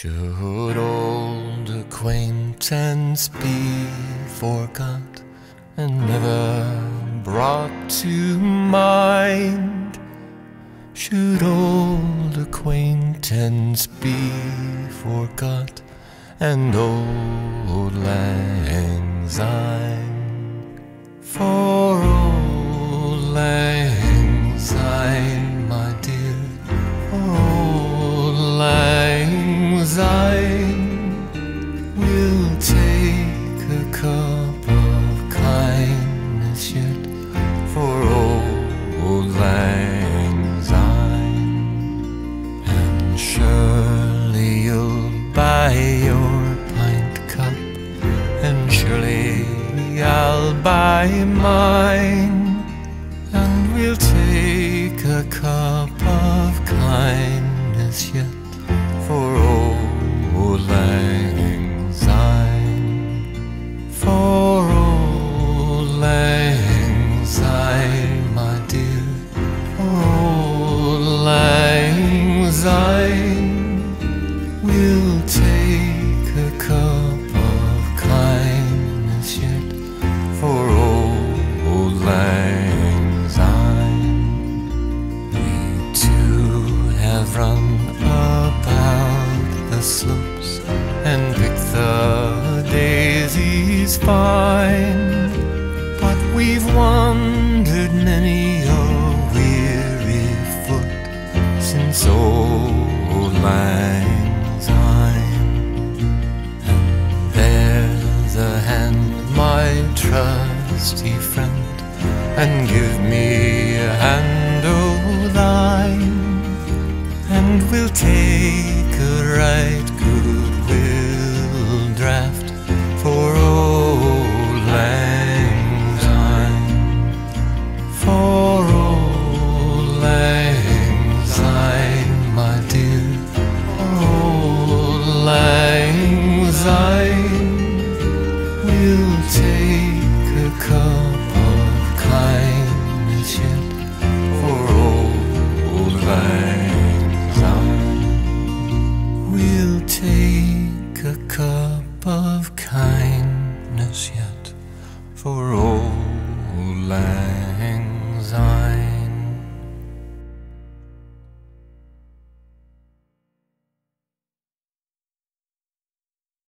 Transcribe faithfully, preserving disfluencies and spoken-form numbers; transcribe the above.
Should old acquaintance be forgot and never brought to mind? Should old acquaintance be forgot and auld lang syne? For auld lang syne, my dear, for auld lang syne, we'll take a cup of kindness yet for auld lang syne. And surely you'll buy your surely I'll buy mine, and we'll take a cup of kindness yet for auld lang syne. For auld lang syne, my dear, for auld lang syne, we'll take a cup of kindness yet for auld lang syne. We two have run about the slopes and picked the daisies fine, but we've wandered many a weary foot since auld lang syne. And there's a hand, my trusty friend, and give me a hand o' thine, and we'll take a right good will draught for auld lang syne. For auld lang syne, my dear, for auld lang syne, we'll take a cup of kindness yet for auld lang syne. We'll take a cup of kindness yet for auld lang syne.